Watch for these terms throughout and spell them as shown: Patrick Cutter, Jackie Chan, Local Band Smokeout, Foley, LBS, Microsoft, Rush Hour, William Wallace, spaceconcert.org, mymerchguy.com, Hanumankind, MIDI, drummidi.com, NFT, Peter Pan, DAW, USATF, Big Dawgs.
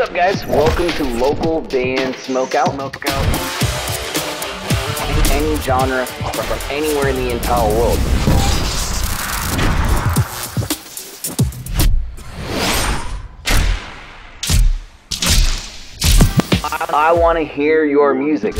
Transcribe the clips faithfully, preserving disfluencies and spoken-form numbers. What's up, guys? Welcome to Local Band Smokeout. Smokeout. Any genre from anywhere in the entire world. I, I want to hear your music.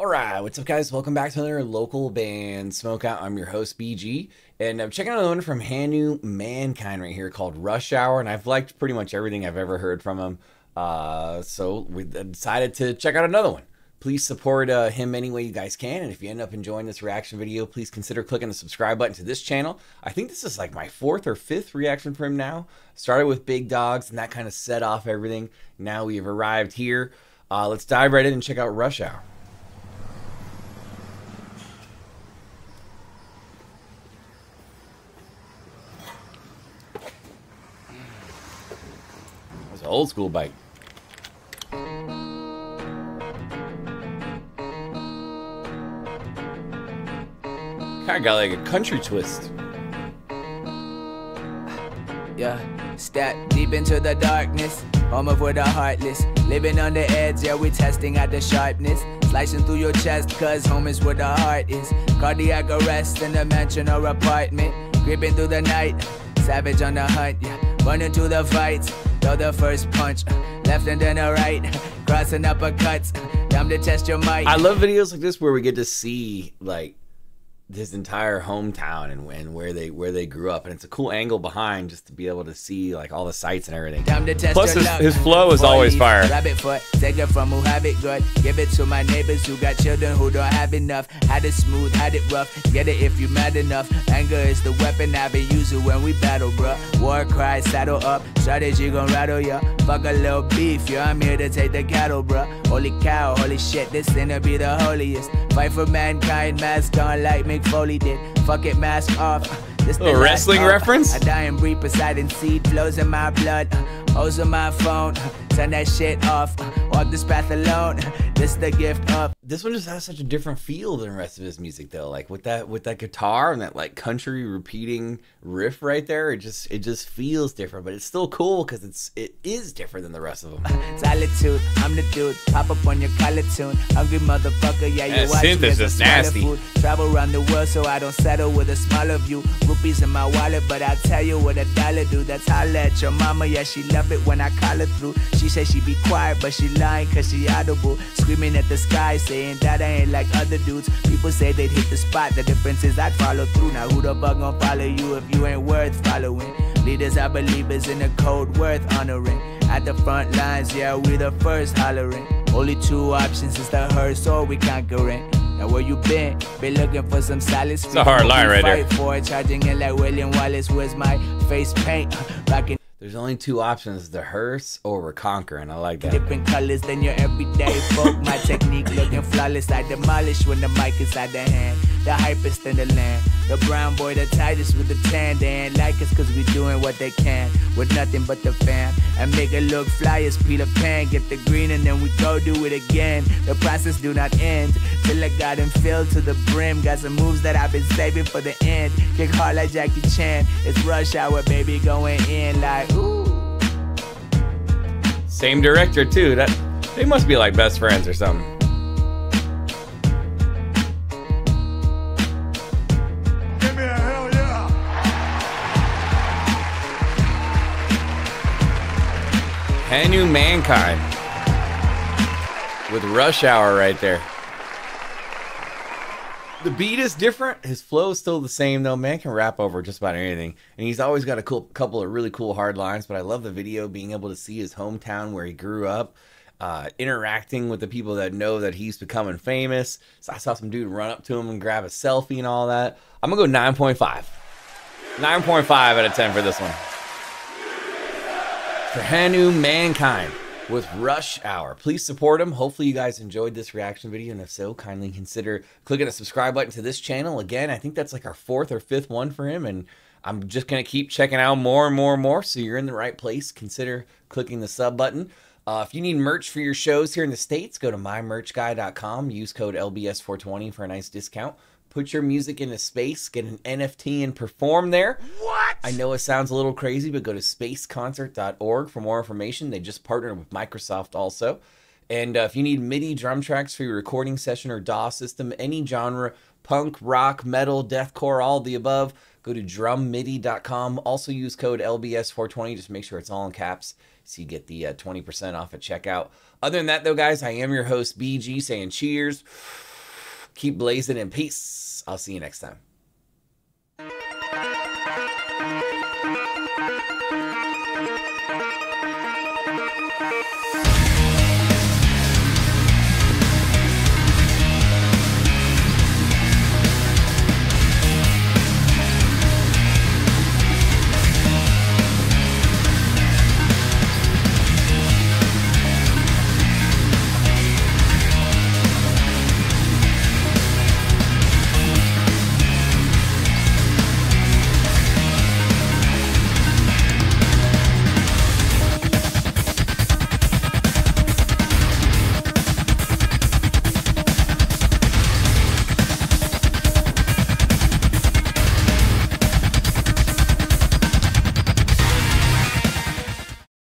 Alright, what's up, guys? Welcome back to another Local Band Smokeout. I'm your host, B G, and I'm checking out another one from Hanumankind right here called Rush Hour, and I've liked pretty much everything I've ever heard from him, uh, so we decided to check out another one. Please support uh, him any way you guys can, and if you end up enjoying this reaction video, please consider clicking the subscribe button to this channel. I think this is like my fourth or fifth reaction from him now. Started with Big Dogs, and that kind of set off everything. Now we've arrived here. Uh, let's dive right in and check out Rush Hour. Old school bike. Kind of got like a country twist. Yeah, step deep into the darkness. Home of where the heartless. Living on the edge, yeah, we testing out the sharpness. Slicing through your chest, cause home is where the heart is. Cardiac arrest in a mansion or apartment. Creeping through the night. Savage on the hunt, yeah. Running to the fights. Throw the first punch, left and then a right, crossing uppercuts, time to test your might. I love videos like this where we get to see like his entire hometown and when where they where they grew up, and it's a cool angle behind just to be able to see like all the sights and everything. Time to test Plus, your his, his flow is always fire. Rabbit foot, take it from who have it good. Give it to my neighbors who got children who don't have enough. Had it smooth, had it rough. Get it if you mad enough. Anger is the weapon I've been using when we battle, bruh. War cry, saddle up. Strategy gon' rattle ya. Fuck a little beef, yeah. I'm here to take the cattle, bruh. Holy cow, holy shit, this sinner be the holiest. Fight for mankind, mask on like me. Foley did. Fuck it, mask off. This the wrestling reference? I die and breathe Poseidon seed flows in my blood. Holes in my phone. Turn that shit off. Walk this path alone. This the gift up. This one just has such a different feel than the rest of his music, though. Like with that, with that guitar and that like country repeating riff right there, it just it just feels different. But it's still cool because it's it is different than the rest of them. Solitude, I'm the dude. Pop up on your collar tune. Hungry motherfucker, yeah, you watch me as a smaller food. Travel around the world so I don't settle with a smaller view. Rupees in my wallet, but I'll tell you what a dollar do. That's holla at your mama, yeah, she love it when I call her through. She said she be quiet, but she lying cause she audible. Screaming at the sky, saying that I ain't like other dudes. People say they'd hit the spot, the difference is I'd follow through. Now who the fuck gon' follow you if you ain't worth following? Leaders are believers in a code worth honoring. At the front lines, yeah, we the first hollering. Only two options is the hearse or we conquering. Now where you been? Been looking for some solid. It's a hard line right there. For it, charging in like William Wallace. Where's my face paint? Rocking. There's only two options: the hearse or we're conquering. I like that. Different colors than your everyday folk. My technique looking flawless. I demolish when the mic is out the hand. The hypest in the land. The brown boy, the tightest with the tan. They ain't like us cause we doing what they can. With nothing but the fam. And make it look fly as Peter Pan. Get the green and then we go do it again. The process do not end. Till I got him filled to the brim. Got some moves that I've been saving for the end. Kick hard like Jackie Chan. It's Rush Hour, baby, going in like ooh. Same director too. That they must be like best friends or something. Hanumankind with Rush Hour right there. The beat is different. His flow is still the same though. Man can rap over just about anything. And he's always got a cool, couple of really cool hard lines, but I love the video being able to see his hometown where he grew up, uh, interacting with the people that know that he's becoming famous. So I saw some dude run up to him and grab a selfie and all that. I'm gonna go nine point five. nine point five out of ten for this one. For Hanumankind with Rush Hour. Please support him. Hopefully you guys enjoyed this reaction video, and if so, kindly consider clicking the subscribe button to this channel. Again, I think that's like our fourth or fifth one for him, and I'm just going to keep checking out more and more and more, so you're in the right place. Consider clicking the sub button. Uh, if you need merch for your shows here in the States, go to my merch guy dot com. Use code L B S four twenty for a nice discount. Put your music into space, get an N F T, and perform there. What? I know it sounds a little crazy, but go to space concert dot org for more information. They just partnered with Microsoft also. And uh, if you need MIDI drum tracks for your recording session or D A W system, any genre, punk, rock, metal, deathcore, all the above, go to drum midi dot com. Also use code L B S four twenty. Just make sure it's all in caps so you get the uh, twenty percent off at checkout. Other than that, though, guys, I am your host, B G, saying cheers. Keep blazing and peace. I'll see you next time.